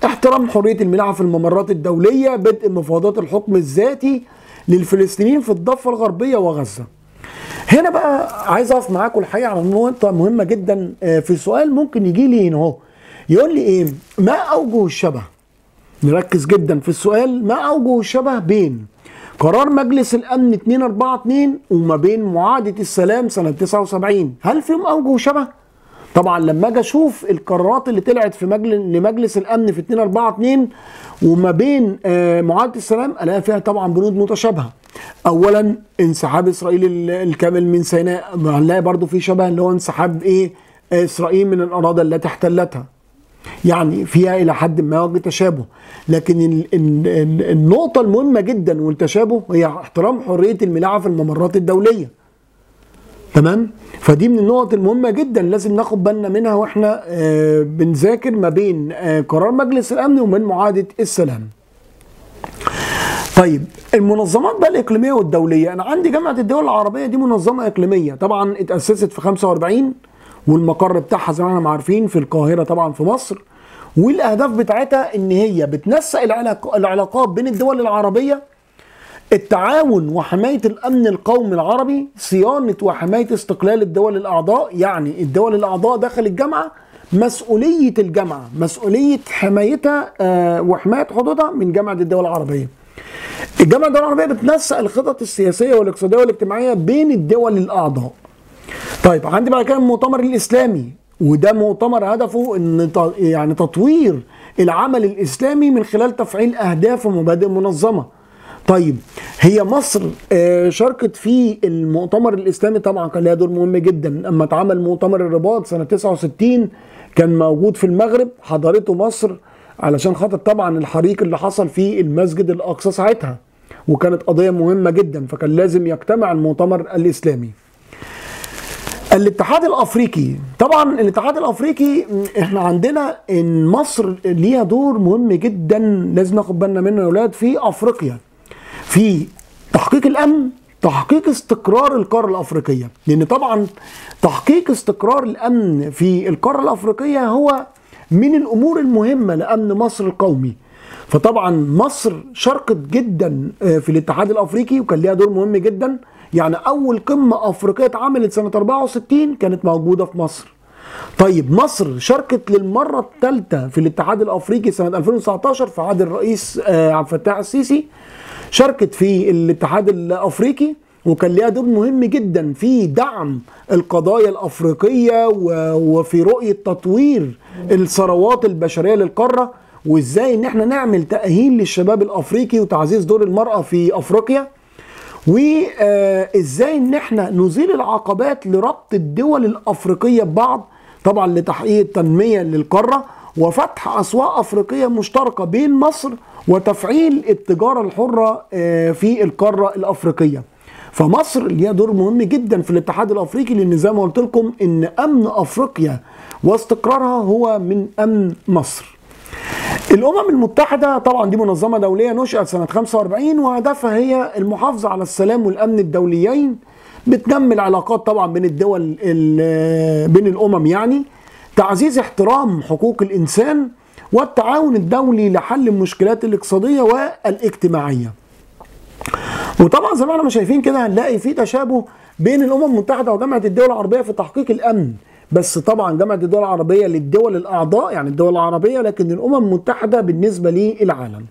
احترام حرية الملاحة في الممرات الدولية، بدء مفاوضات الحكم الذاتي للفلسطينيين في الضفة الغربية وغزة. هنا بقى عايز أقف معاكم الحقيقة على نقطة مهمة جدا في سؤال ممكن يجي لي هنا اهو، يقول لي إيه؟ ما أوجه الشبه؟ نركز جدا في السؤال، ما أوجه الشبه بين قرار مجلس الأمن 242 وما بين معاهدة السلام سنة 79؟ هل فيهم أوجه شبه؟ طبعا لما أجي أشوف القرارات اللي طلعت في لمجلس الأمن في 242 وما بين معاهدة السلام ألاقي فيها طبعا بنود متشابهة. أولا انسحاب إسرائيل الكامل من سيناء، هنلاقي برضو في شبه اللي هو انسحاب إسرائيل من الأراضي التي احتلتها. يعني فيها إلى حد ما وجه تشابه، لكن النقطة المهمة جدا والتشابه هي احترام حرية الملاحة في الممرات الدولية. تمام؟ فدي من النقط المهمة جدا لازم ناخد بالنا منها واحنا بنذاكر ما بين قرار مجلس الأمن ومن معاهدة السلام. طيب المنظمات بقى الإقليمية والدولية، أنا عندي جامعة الدول العربية دي منظمة إقليمية، طبعا اتأسست في 45 والمقر بتاعها زي ما احنا عارفين في القاهرة طبعا في مصر، والاهداف بتاعتها ان هي بتنسق العلاقات بين الدول العربية، التعاون وحماية الامن القومي العربي، صيانة وحماية استقلال الدول الاعضاء. يعني الدول الاعضاء داخل الجامعة مسؤولية الجامعة، مسؤولية حمايتها وحماية حدودها من جامعة الدول العربية. الجامعة الدول العربية بتنسق الخطط السياسية والاقتصادية والاجتماعية بين الدول الاعضاء. طيب عندي بعد كده المؤتمر الاسلامي، وده مؤتمر هدفه ان يعني تطوير العمل الاسلامي من خلال تفعيل اهداف ومبادئ منظمه. طيب هي مصر شاركت في المؤتمر الاسلامي، طبعا كان لها دور مهم جدا. اما اتعمل مؤتمر الرباط سنه 69 كان موجود في المغرب، حضرته مصر علشان خاطر طبعا الحريق اللي حصل في المسجد الاقصى ساعتها، وكانت قضيه مهمه جدا فكان لازم يجتمع المؤتمر الاسلامي. الاتحاد الافريقي، طبعا الاتحاد الافريقي احنا عندنا ان مصر ليها دور مهم جدا لازم ناخد بالنا منه يا اولاد في افريقيا، في تحقيق الامن، تحقيق استقرار القارة الأفريقية، لأن طبعا تحقيق استقرار الأمن في القارة الأفريقية هو من الأمور المهمة لأمن مصر القومي. فطبعا مصر شاركت جدا في الاتحاد الأفريقي وكان ليها دور مهم جدا. يعني أول قمة أفريقية اتعملت سنة 64 كانت موجودة في مصر. طيب مصر شاركت للمرة الثالثة في الاتحاد الأفريقي سنة 2019 في عهد الرئيس عبد الفتاح السيسي، شاركت في الاتحاد الأفريقي وكان ليها دور مهم جدا في دعم القضايا الأفريقية وفي رؤية تطوير الثروات البشرية للقارة، وازاي ان احنا نعمل تأهيل للشباب الأفريقي وتعزيز دور المرأة في أفريقيا، وازاي ان احنا نزيل العقبات لربط الدول الأفريقية ببعض طبعا لتحقيق التنمية للقارة وفتح أسواق أفريقية مشتركة بين مصر وتفعيل التجارة الحرة في القارة الأفريقية. فمصر ليها دور مهم جدا في الاتحاد الأفريقي، لأن زي ما قلت لكم إن أمن أفريقيا واستقرارها هو من أمن مصر. الأمم المتحدة طبعا دي منظمة دولية نشأت سنة 45 وهدفها هي المحافظة على السلام والأمن الدوليين، بتنمي العلاقات طبعا بين الدول بين الأمم، يعني تعزيز احترام حقوق الإنسان والتعاون الدولي لحل المشكلات الاقتصادية والاجتماعية. وطبعا زي ما احنا شايفين كده هنلاقي في تشابه بين الأمم المتحدة وجامعة الدول العربية في تحقيق الأمن، بس طبعا جامعة الدول العربية للدول الأعضاء يعني الدول العربية، لكن الأمم المتحدة بالنسبة للعالم.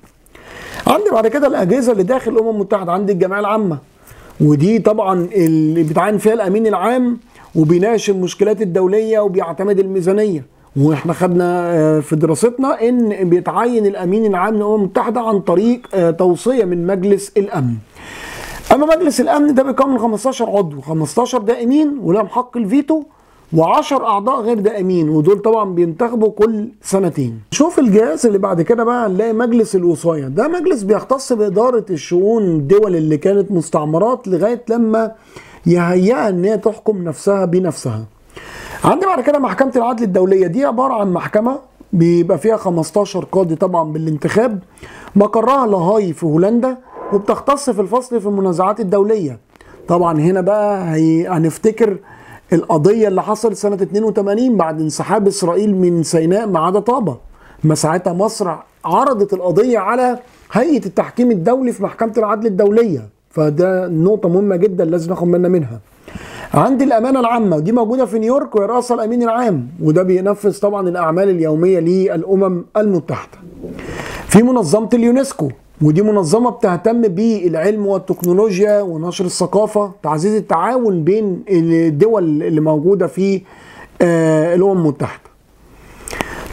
عندي بعد كده الأجهزة اللي داخل الأمم المتحدة، عندي الجمعية العامة ودي طبعا اللي بيتعين فيها الأمين العام وبيناقش المشكلات الدولية وبيعتمد الميزانية، واحنا خدنا في دراستنا ان بيتعين الامين العام للامم المتحده عن طريق توصيه من مجلس الامن. اما مجلس الامن ده بيكون من 15 عضو، 15 دائمين ولهم حق الفيتو و10 اعضاء غير دائمين، ودول طبعا بينتخبوا كل سنتين. شوف الجهاز اللي بعد كده بقى هنلاقي مجلس الوصايه، ده مجلس بيختص باداره الشؤون الدول اللي كانت مستعمرات لغايه لما يهيئها ان هي تحكم نفسها بنفسها. عندنا بعد كده محكمة العدل الدولية، دي عبارة عن محكمة بيبقى فيها 15 قاضي طبعا بالانتخاب، مقرها لاهاي في هولندا، وبتختص في الفصل في المنازعات الدولية. طبعا هنا بقى هنفتكر القضية اللي حصلت سنة 82 بعد انسحاب إسرائيل من سيناء ما عدا طابة، ما ساعتها مصر عرضت القضية على هيئة التحكيم الدولي في محكمة العدل الدولية، فده نقطة مهمة جدا لازم ناخد بالنا منها. عندي الأمانة العامة ودي موجودة في نيويورك ويرأسها الأمين العام، وده بينفذ طبعا الأعمال اليومية للأمم المتحدة. في منظمة اليونسكو ودي منظمة بتهتم بالعلم والتكنولوجيا ونشر الثقافة، تعزيز التعاون بين الدول اللي موجودة في الأمم المتحدة.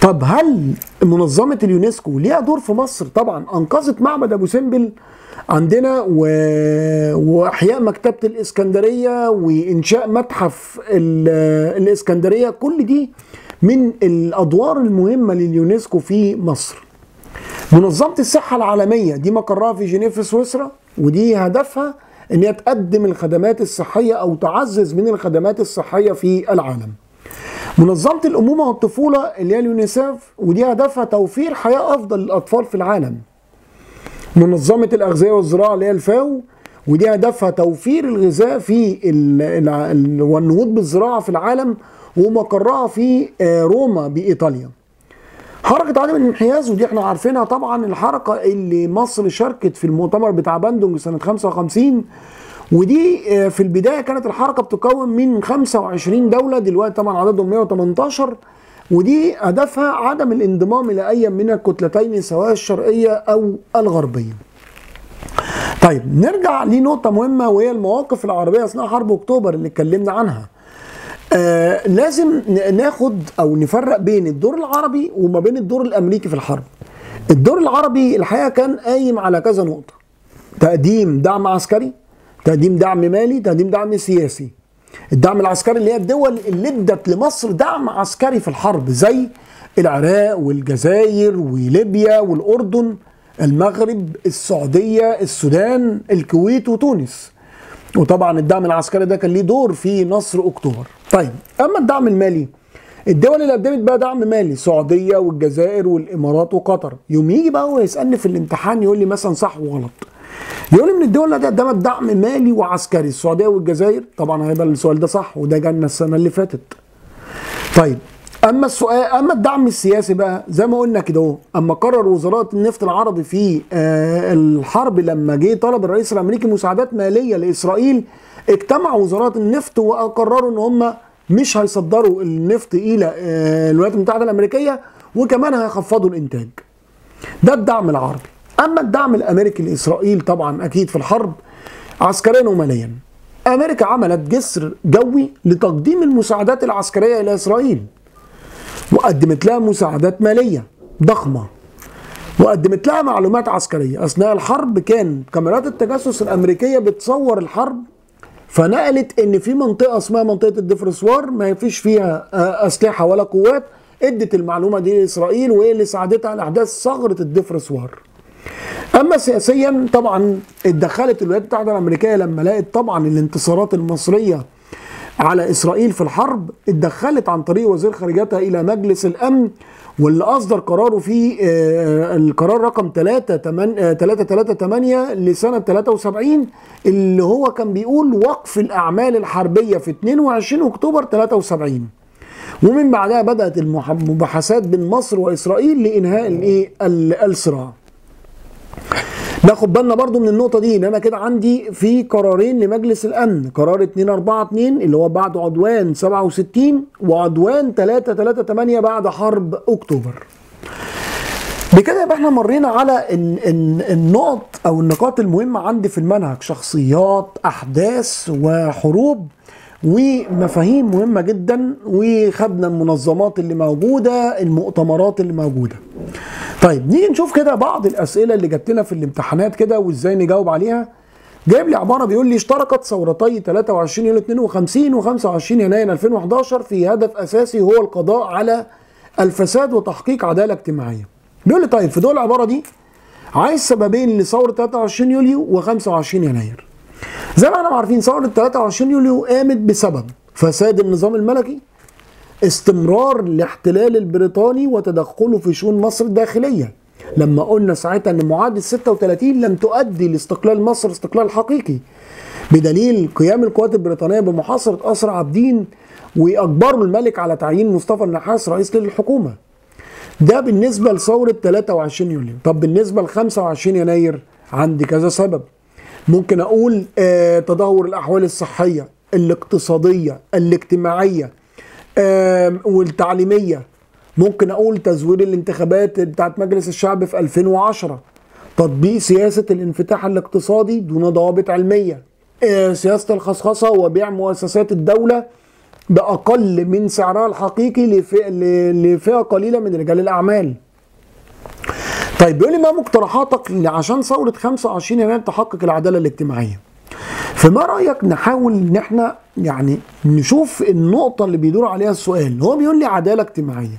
طب هل منظمة اليونسكو ليها دور في مصر؟ طبعا أنقذت معبد أبو سمبل عندنا واحياء مكتبة الإسكندرية وإنشاء متحف الإسكندرية، كل دي من الأدوار المهمة لليونسكو في مصر. منظمة الصحة العالمية دي مقرها في جنيف في سويسرا، ودي هدفها ان هي تقدم الخدمات الصحية او تعزز من الخدمات الصحية في العالم. منظمة الأمومة والطفولة اللي هي اليونيسف، ودي هدفها توفير حياة افضل للأطفال في العالم. منظمة الأغذية والزراعة اللي هي الفاو، ودي هدفها توفير الغذاء في والنهوض بالزراعة في العالم، ومقرها في روما بإيطاليا. حركة عدم الانحياز ودي احنا عارفينها طبعا، الحركة اللي مصر شاركت في المؤتمر بتاع باندونج سنة 55، ودي في البداية كانت الحركة بتكون من 25 دولة، دلوقتي طبعا عددهم 118، ودي هدفها عدم الانضمام الى اي من الكتلتين سواء الشرقيه او الغربيه. طيب نرجع لنقطه مهمه وهي المواقف العربيه اثناء حرب اكتوبر اللي اتكلمنا عنها. لازم ناخد او نفرق بين الدور العربي وما بين الدور الامريكي في الحرب. الدور العربي الحقيقه كان قايم على كذا نقطه: تقديم دعم عسكري، تقديم دعم مالي، تقديم دعم سياسي. الدعم العسكري اللي هي الدول اللي ادت لمصر دعم عسكري في الحرب زي العراق والجزائر وليبيا والأردن، المغرب، السعودية، السودان، الكويت وتونس. وطبعا الدعم العسكري ده كان ليه دور في نصر أكتوبر. طيب أما الدعم المالي، الدول اللي قدمت بقى دعم مالي السعودية والجزائر والإمارات وقطر. يوم يجي بقى هو يسألني في الامتحان يقول لي مثلا صح وغلط، يقول من الدول التي قدمت دعم مالي وعسكري السعوديه والجزائر، طبعا هيبقى السؤال ده صح وده جالنا السنه اللي فاتت. طيب اما السؤال، اما الدعم السياسي بقى زي ما قلنا كده اهو، اما قرر وزارات النفط العربي في الحرب لما جه طلب الرئيس الامريكي مساعدات ماليه لاسرائيل، اجتمع وزارات النفط وقرروا ان هم مش هيصدروا النفط الى الولايات المتحده الامريكيه وكمان هيخفضوا الانتاج. ده الدعم العربي. اما الدعم الامريكي لاسرائيل طبعا اكيد في الحرب عسكريا وماليا. امريكا عملت جسر جوي لتقديم المساعدات العسكريه الى اسرائيل، وقدمت لها مساعدات ماليه ضخمه، وقدمت لها معلومات عسكريه. اثناء الحرب كان كاميرات التجسس الامريكيه بتصور الحرب، فنقلت ان في منطقه اسمها منطقه الدفرسوار ما فيش فيها اسلحه ولا قوات، ادت المعلومه دي لاسرائيل وايه اللي ساعدتها لاحداث ثغره الدفرسوار. اما سياسيا طبعا اتدخلت الولايات المتحده الامريكيه لما لقت طبعا الانتصارات المصريه على اسرائيل في الحرب، اتدخلت عن طريق وزير خارجيتها الى مجلس الامن، واللي اصدر قراره فيه القرار رقم 338 لسنه 73 اللي هو كان بيقول وقف الاعمال الحربيه في 22 اكتوبر 73. ومن بعدها بدات المباحثات بين مصر واسرائيل لانهاء الايه الصراع. ناخد بالنا برضو من النقطة دي، ان انا كده عندي في قرارين لمجلس الامن، قرار 242 اللي هو بعد عدوان 67 وعدوان 338 بعد حرب اكتوبر. بكده يبقى احنا مرينا على النقط او النقاط المهمة عندي في المنهج، شخصيات، احداث وحروب ومفاهيم مهمة جدا، وخدنا المنظمات اللي موجودة، المؤتمرات اللي موجودة. طيب نيجي نشوف كده بعض الاسئله اللي جت لنا في الامتحانات كده وازاي نجاوب عليها. جايب لي عباره بيقول لي اشتركت ثورتي 23 يوليو 52 و 25 يناير 2011 في هدف اساسي هو القضاء على الفساد وتحقيق عداله اجتماعيه. بيقول لي طيب في دول العباره دي عايز سببين لثوره 23 يوليو و 25 يناير. زي ما احنا عارفين ثوره 23 يوليو قامت بسبب فساد النظام الملكي، استمرار الاحتلال البريطاني وتدخله في شؤون مصر الداخليه، لما قلنا ساعتها ان معاهده 36 لم تؤدي لاستقلال مصر استقلال حقيقي بدليل قيام القوات البريطانيه بمحاصره قصر عابدين واجبروا الملك على تعيين مصطفى النحاس رئيس للحكومه. ده بالنسبه لثوره 23 يوليو. طب بالنسبه ل 25 يناير عندي كذا سبب، ممكن اقول تدهور الاحوال الصحيه، الاقتصاديه، الاجتماعيه والتعليميه، ممكن اقول تزوير الانتخابات بتاعت مجلس الشعب في 2010، تطبيق سياسه الانفتاح الاقتصادي دون ضوابط علميه، سياسه الخصخصه وبيع مؤسسات الدوله باقل من سعرها الحقيقي لفئه قليله من رجال الاعمال. طيب بيقول لي ما مقترحاتك عشان ثوره 25 يناير تحقق العداله الاجتماعيه؟ فما رايك نحاول ان احنا يعني نشوف النقطه اللي بيدور عليها السؤال. هو بيقول لي عداله اجتماعيه.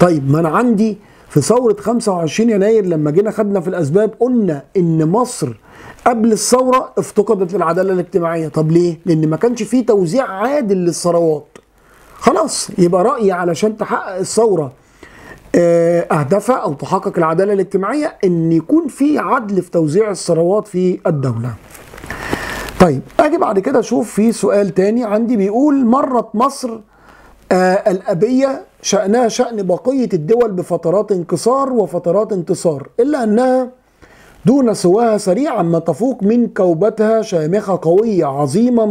طيب ما انا عندي في ثوره 25 يناير لما جينا خدنا في الاسباب قلنا ان مصر قبل الثوره افتقدت للعداله الاجتماعيه. طب ليه؟ لان ما كانش فيه توزيع عادل للثروات. خلاص يبقى رايي علشان تحقق الثوره اهدافها او تحقق العداله الاجتماعيه ان يكون في عدل في توزيع الثروات في الدوله. طيب اجي بعد كده اشوف في سؤال تاني عندي بيقول مرت مصر الابيه شانها شان بقيه الدول بفترات انكسار وفترات انتصار، الا انها دون سواها سريعا ما تفوق من كوبتها شامخه قويه عظيمه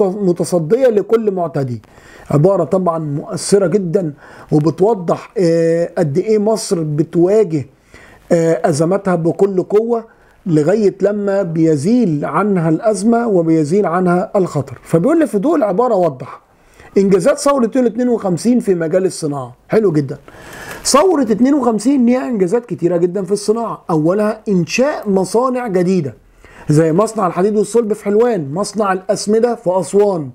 متصديه لكل معتدي. عباره طبعا مؤثره جدا وبتوضح قد ايه مصر بتواجه ازماتها بكل قوه لغايه لما بيزيل عنها الازمه وبيزيل عنها الخطر. فبيقول لي في دول عباره وضح انجازات ثوره يوليو 52 في مجال الصناعه. حلو جدا. ثوره 52 ليها انجازات كتيره جدا في الصناعه، اولها انشاء مصانع جديده زي مصنع الحديد والصلب في حلوان، مصنع الاسمده في اسوان،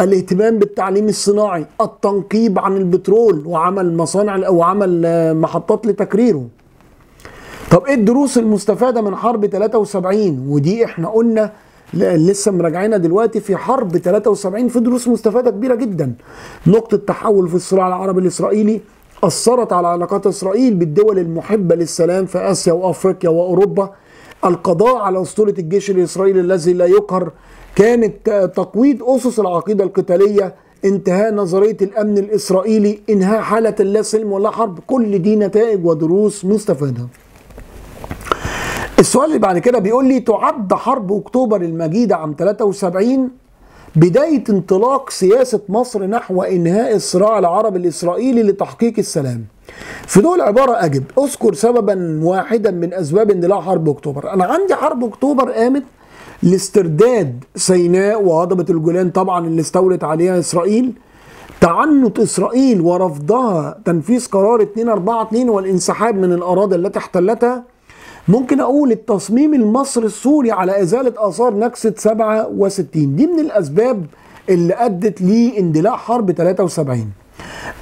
الاهتمام بالتعليم الصناعي، التنقيب عن البترول وعمل مصانع وعمل محطات لتكريره. طب ايه الدروس المستفاده من حرب 73؟ ودي احنا قلنا لسه مراجعينها دلوقتي في حرب 73 في دروس مستفاده كبيره جدا. نقطه تحول في الصراع العربي الاسرائيلي اثرت على علاقات اسرائيل بالدول المحبه للسلام في اسيا وافريقيا واوروبا، القضاء على أسطورة الجيش الإسرائيلي الذي لا يقهر، كانت تقويض أسس العقيدة القتالية، انتهاء نظرية الأمن الإسرائيلي، انهاء حالة اللا سلم ولا حرب. كل دي نتائج ودروس مستفادة. السؤال اللي بعد كده بيقول لي: تعد حرب أكتوبر المجيدة عام 73 بداية انطلاق سياسة مصر نحو إنهاء الصراع العربي الإسرائيلي لتحقيق السلام. في دول عبارة أجب: أذكر سببا واحدا من أسباب اندلاع حرب أكتوبر. أنا عندي حرب أكتوبر قامت لاسترداد سيناء وهضبة الجولان طبعا اللي استولت عليها إسرائيل، تعنت إسرائيل ورفضها تنفيذ قرار 242 والانسحاب من الأراضي التي احتلتها. ممكن أقول التصميم المصري السوري على إزالة آثار نكسة 67 دي من الأسباب اللي أدت لاندلاع حرب 73.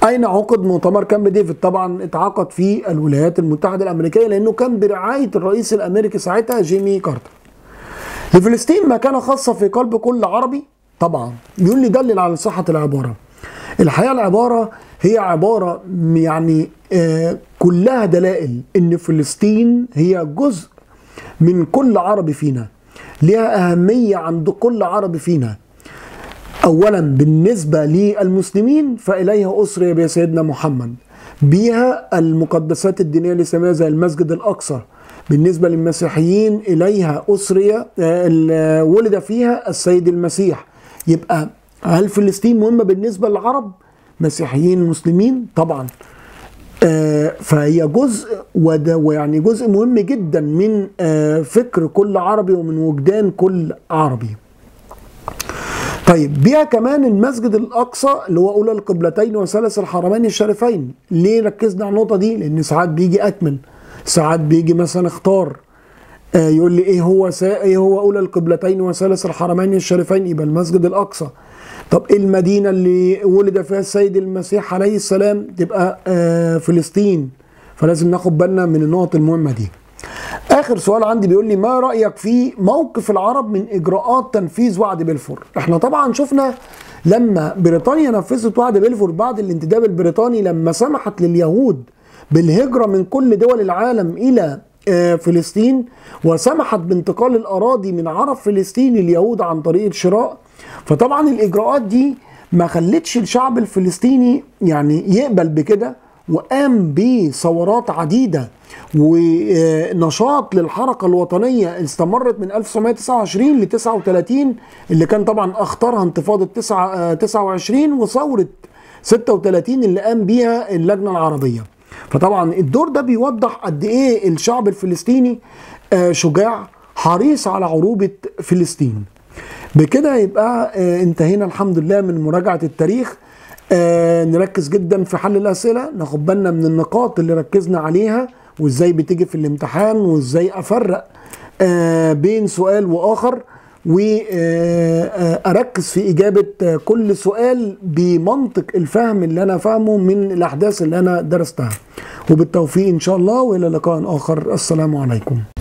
أين عقد مؤتمر كامب ديفيد؟ طبعا اتعقد في الولايات المتحدة الأمريكية لأنه كان برعاية الرئيس الأمريكي ساعتها جيمي كارتر. لفلسطين مكانة خاصة في قلب كل عربي. طبعا بيقول لي: دلل على صحة العبارة. الحقيقة العبارة هي عبارة يعني كلها دلائل إن فلسطين هي جزء من كل عربي فينا، لها أهمية عند كل عربي فينا. أولا بالنسبة للمسلمين فإليها أسري بسيدنا محمد، بها المقدسات الدينية الإسلامية زي المسجد الأقصى. بالنسبة للمسيحيين إليها أسرية ولد فيها السيد المسيح. يبقى هل فلسطين مهمة بالنسبة للعرب مسيحيين مسلمين؟ طبعا فهي جزء ويعني جزء مهم جدا من فكر كل عربي ومن وجدان كل عربي. طيب بيها كمان المسجد الأقصى اللي هو أولى القبلتين وثالث الحرمين الشريفين. ليه ركزنا على النقطة دي؟ لأن ساعات بيجي أكمل، ساعات بيجي مثلا اختار، يقول لي إيه هو أولى القبلتين وثالث الحرمين الشريفين؟ يبقى المسجد الأقصى. طب إيه المدينة اللي ولد فيها السيد المسيح عليه السلام؟ تبقى فلسطين. فلازم ناخد بالنا من النقط المهمة دي. آخر سؤال عندي بيقول لي: ما رأيك في موقف العرب من إجراءات تنفيذ وعد بلفور؟ احنا طبعا شفنا لما بريطانيا نفذت وعد بلفور بعد الانتداب البريطاني، لما سمحت لليهود بالهجرة من كل دول العالم إلى فلسطين، وسمحت بانتقال الأراضي من عرب فلسطين لليهود عن طريق الشراء. فطبعا الإجراءات دي ما خلتش الشعب الفلسطيني يعني يقبل بكده، وقام بثورات عديدة ونشاط للحركة الوطنية استمرت من 1929 ل 39 اللي كان طبعا أخطرها انتفاضة 29 وثورة 36 اللي قام بيها اللجنة العربية. فطبعا الدور ده بيوضح قد ايه الشعب الفلسطيني شجاع حريص على عروبة فلسطين. بكده يبقى انتهينا الحمد لله من مراجعة التاريخ. نركز جدا في حل الأسئلة، ناخد بالنا من النقاط اللي ركزنا عليها وازاي بتيجي في الامتحان وازاي افرق بين سؤال واخر، وأركز في إجابة كل سؤال بمنطق الفهم اللي أنا فاهمه من الأحداث اللي أنا درستها. وبالتوفيق إن شاء الله، وإلى لقاء آخر. السلام عليكم.